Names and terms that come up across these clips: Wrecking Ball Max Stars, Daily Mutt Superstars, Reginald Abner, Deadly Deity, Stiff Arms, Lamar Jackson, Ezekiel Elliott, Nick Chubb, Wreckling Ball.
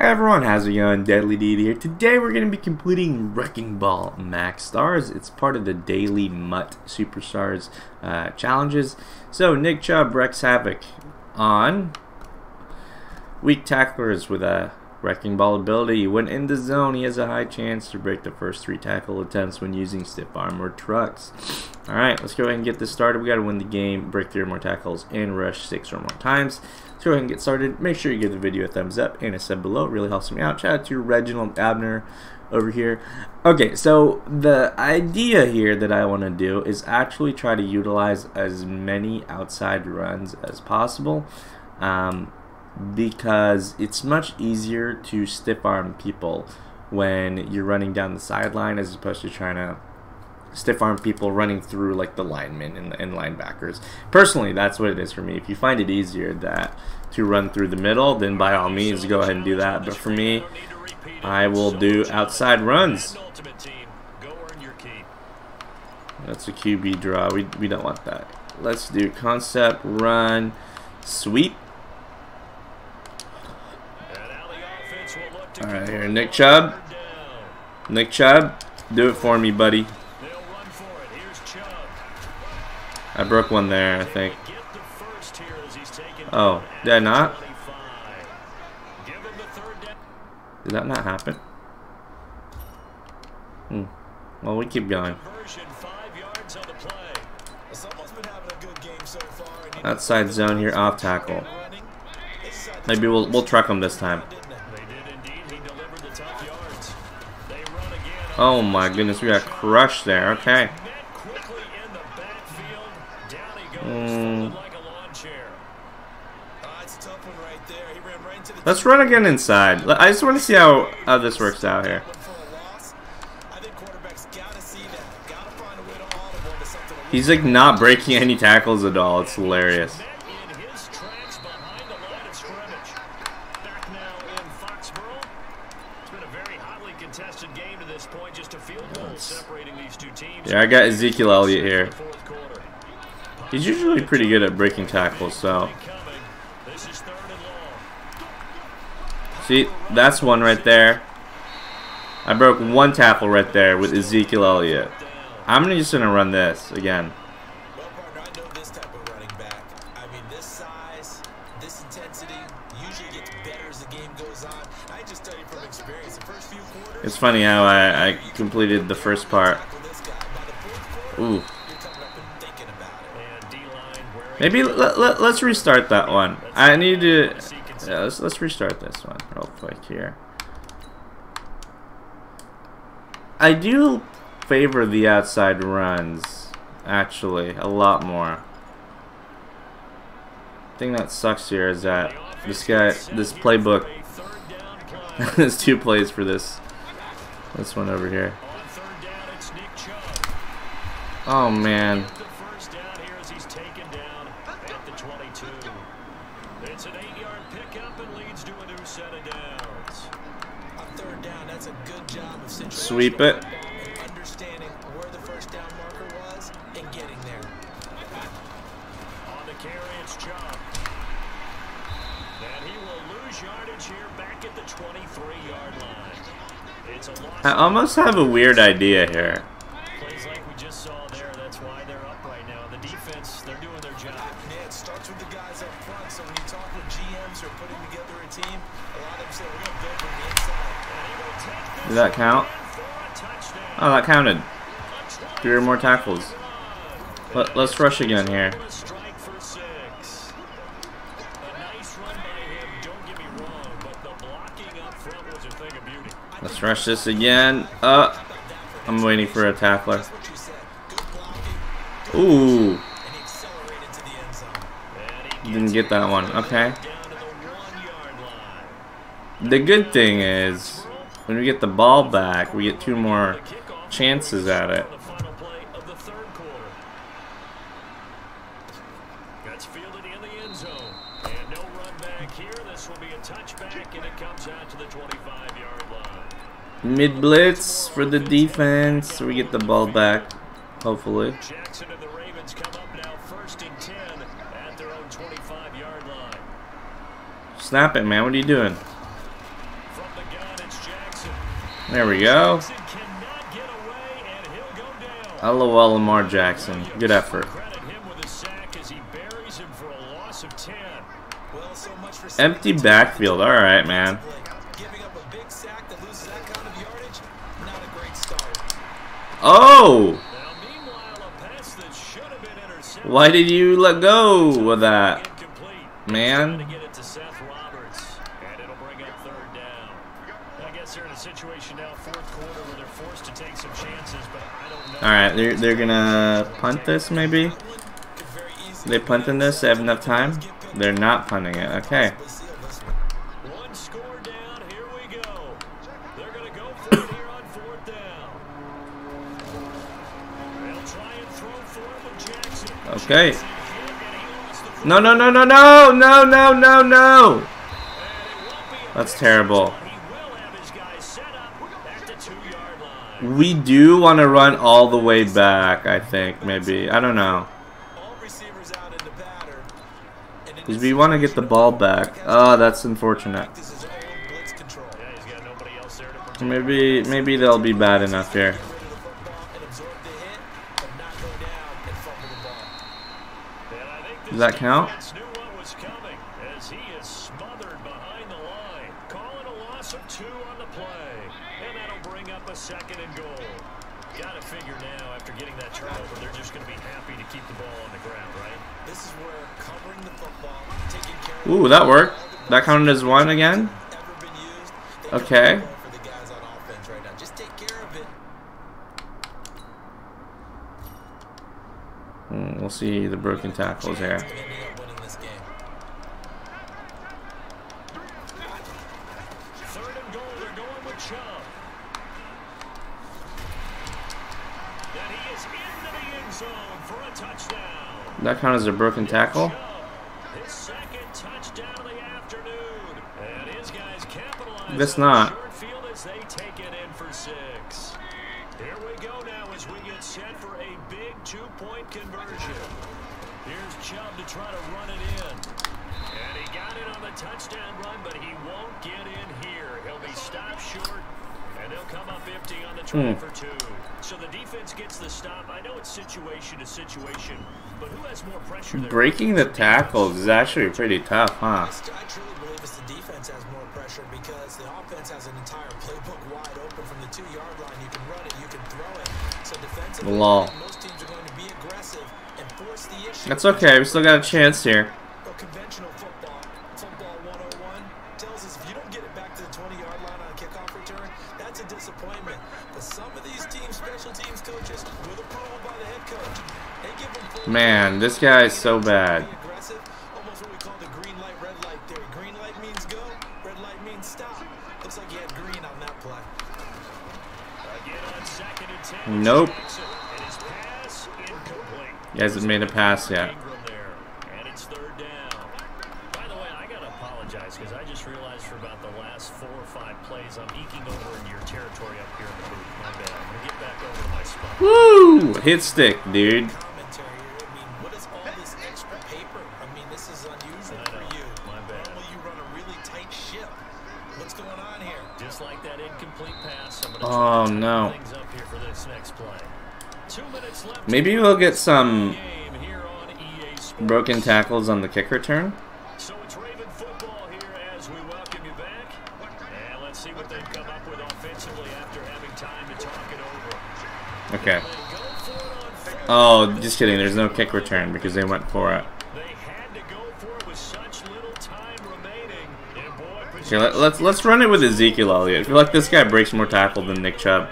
Hey everyone, how's it going? Deadly Deity here. Today we're going to be completing Wrecking Ball Max Stars. It's part of the Daily Mutt Superstars challenges. So Nick Chubb wrecks havoc on weak tacklers with a Wrecking Ball ability. When in the zone, he has a high chance to break the first 3 tackle attempts when using stiff arm or trucks. Alright, let's go ahead and get this started. We got to win the game, break 3 or more tackles, and rush 6 or more times. Let's go ahead and get started. Make sure you give the video a thumbs up and a sub below. It really helps me out. Shout out to Reginald Abner over here. Okay, so the idea here that I want to do is actually try to utilize as many outside runs as possible. Because it's much easier to stiff arm people when you're running down the sideline as opposed to trying to stiff arm people running through like the linemen and linebackers. Personally, that's what it is for me. If you find it easier to run through the middle, then by all means go ahead and do that. But for me, I will do outside runs. That's a QB draw. We don't want that. Let's do concept run sweep. Alright, here, Nick Chubb. Nick Chubb, do it for me, buddy. I broke one there, I think. Oh, did I not? Did that not happen? Well, we keep going. Outside zone here, off tackle. Maybe we'll truck him this time. Oh my goodness, we got crushed there. Okay. Let's run again inside. I just want to see how this works out here. He's like not breaking any tackles at all. It's hilarious. Yeah, I got Ezekiel Elliott here. He's usually pretty good at breaking tackles, so. See, that's one right there. I broke one tackle right there with Ezekiel Elliott. I'm just going to run this again. It's funny how I completed the first part. Ooh. Maybe let's restart that one. I need to. Yeah, let's restart this one real quick here. I do favor the outside runs, actually, a lot more. The thing that sucks here is that this playbook. There's 2 plays for this one over here. Oh man. Sweep it. I almost have a weird idea here. Did that count? Oh, that counted. 3 or more tackles. Let's rush again here. Let's rush this again. I'm waiting for a tackler. Ooh. Didn't get that one. Okay. The good thing is, when we get the ball back, we get 2 more chances at it. Mid blitz for the defense. We get the ball back, hopefully. Jackson and the Ravens come up now, 1st and 10 at their own 25-yard line. Snap it, man! What are you doing? There we go. LOL Lamar Jackson. Good effort. Empty backfield. All right, man. Oh! Why did you let go of that, man? Alright, they're gonna punt this, maybe? They punting this? They have enough time? They're not punting it. Okay. Okay. No, no, no, no, no! No, no, no, no! That's terrible. We do want to run all the way back, I think, maybe. I don't know. Because we want to get the ball back. Oh, that's unfortunate. Maybe they'll be bad enough here. Does that count? Ooh, that worked. That counted as one again. Okay. We'll see the broken tackles here. That counted as a broken tackle. That's not. Here we go now as we get set for a big two-point conversion. Here's Chubb to try to run it in. And he got it on the touchdown run, but he won't get in here. He'll be stopped short, and they'll come up empty on the try for two. So the defense gets the stop. I know it's situation to situation, but who has more pressure there? Breaking the tackles is actually pretty tough, huh? I truly believe it's the defense has more pressure because the offense has an entire playbook wide open from the 2-yard line. You can run it, you can throw it. So defensively, most teams are going to be aggressive and force the issue. That's okay. We still got a chance here. But conventional football, football 101, tells us if you don't get it back to the 20-yard line on a kickoff return, that's a disappointment. But some of these teams, special teams coaches, with approval by the head coach, they give them full. Man, this guy is so bad. Nope. He hasn't made a pass yet. And it's third down. By the way, I gotta apologize because I just realized for about the last 4 or 5 plays I'm eking over into your territory up here in the booth. My bad. I'm gonna get back over to my spot. Woo! Hit stick, dude. Oh no. Maybe we'll get some broken tackles on the kick return. So it's Raven football here as we welcome you back. And let's see what they've come up with offensively after having time to talk it over. Okay. Oh, just kidding. There's no kick return because they went for it. They had to go for it with such little time remaining. Okay, let's run it with Ezekiel Elliott. I feel like this guy breaks more tackle than Nick Chubb.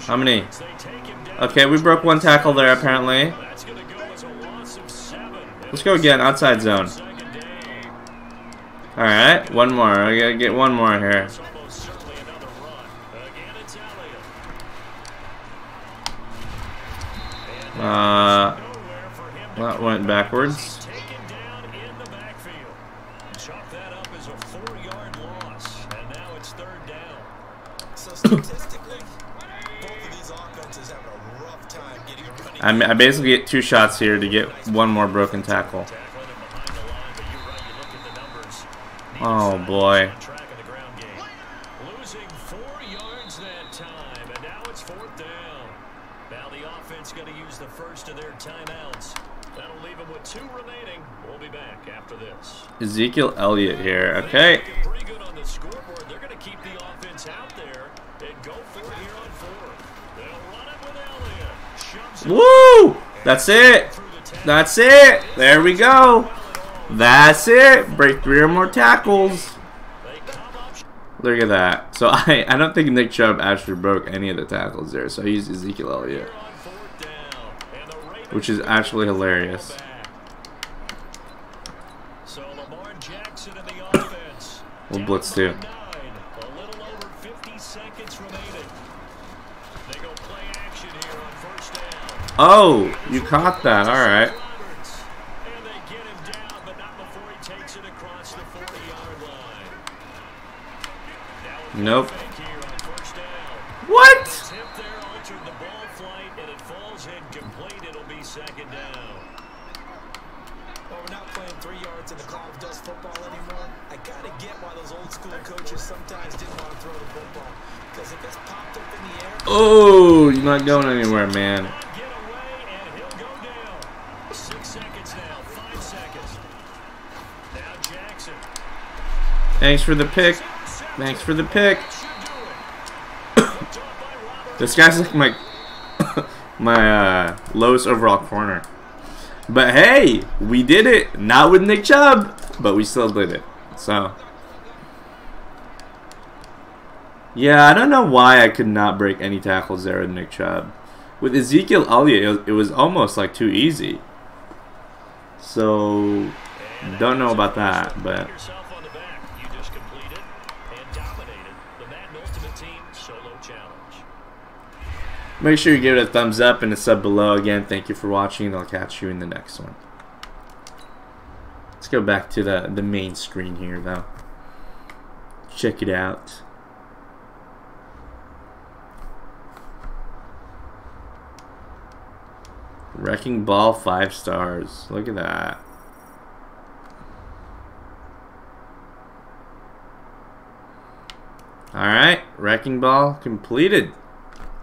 How many? Okay, we broke one tackle there, apparently. Let's go again, outside zone. Alright, one more. I gotta get one more here. That went backwards. I basically get 2 shots here to get one more broken tackle. Oh boy. Losing 4 yards that time, and now it's fourth down. Now the offense going to use the first of their timeouts. That'll leave them with two remaining. We'll be back after this. Ezekiel Elliott here. Okay. Pretty good on the scoreboard. They're going to keep the offense out there and go for it here on fourth. They'll run it with Elliott. Woo! That's it. That's it. There we go. That's it. Break three or more tackles. Look at that. So I don't think Nick Chubb actually broke any of the tackles there. So I used Ezekiel Elliott, which is actually hilarious. So Lamar Jackson in the offense. We'll blitz too. A little over 50 seconds remaining. They go play action here on first down. Oh, you caught that. All right. Nope. What? We're not playing 3 yards in the cloud does football anymore. I gotta get why those old school coaches sometimes didn't want to throw the football. Because if it's popped up in the air. Oh, you're not going anywhere, man. Get away and he'll go down. 6 seconds now, 5 seconds. Now Jackson. Thanks for the pick. Thanks for the pick. This guy's like my lowest overall corner. But hey, we did it. Not with Nick Chubb, but we still did it. So yeah, I don't know why I could not break any tackles there with Nick Chubb. With Ezekiel Elliott, it was almost like too easy. So don't know about that, but. Make sure you give it a thumbs up and a sub below. Again, thank you for watching, and I'll catch you in the next one. Let's go back to the main screen here, though. Check it out. Wrecking Ball 5 stars. Look at that. Alright, Wrecking Ball completed.